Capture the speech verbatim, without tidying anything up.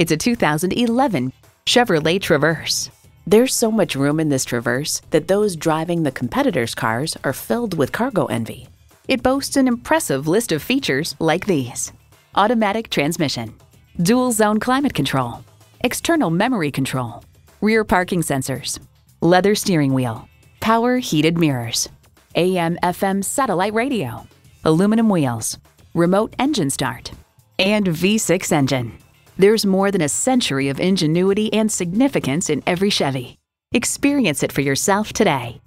It's a two thousand eleven Chevrolet Traverse. There's so much room in this Traverse that those driving the competitors' cars are filled with cargo envy. It boasts an impressive list of features like these: automatic transmission, dual zone climate control, external memory control, rear parking sensors, leather steering wheel, power heated mirrors, A M F M satellite radio, aluminum wheels, remote engine start, and V six engine. There's more than a century of ingenuity and significance in every Chevy. Experience it for yourself today.